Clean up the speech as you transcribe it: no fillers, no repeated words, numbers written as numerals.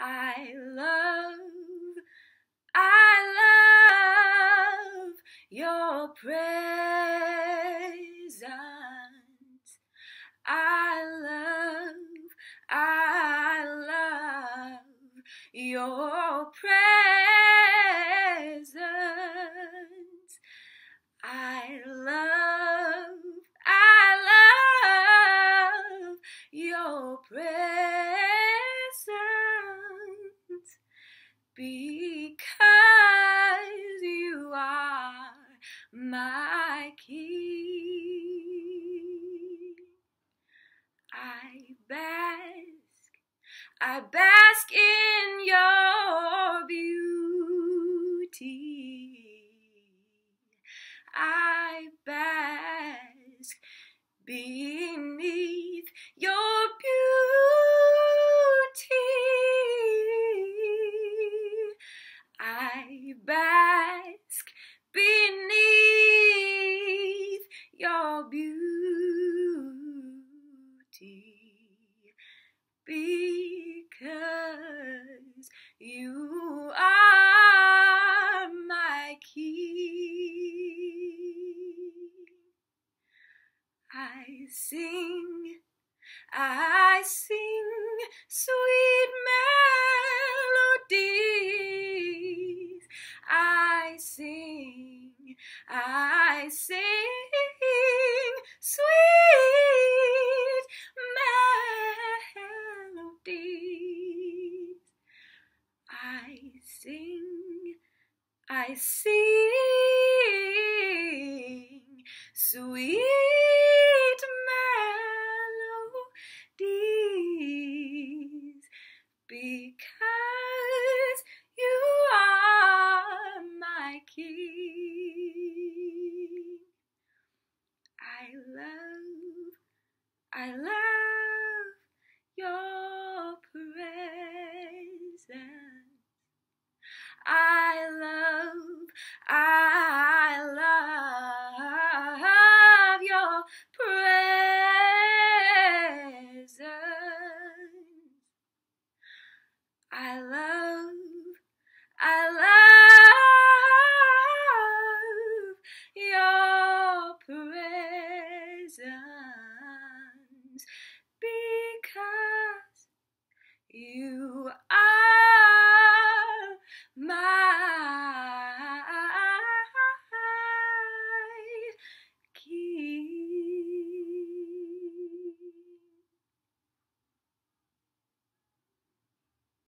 I love your presence. I love your presence. I love your presence, because you are my King. I bask in your beauty. I bask beneath your beauty. I bask beneath your beauty, because you are my King. I sing sweet melodies. I sing sweet melodies. I sing sweet melodies, because you are my King. I love your presence. I love your presence. I love your presence, because you are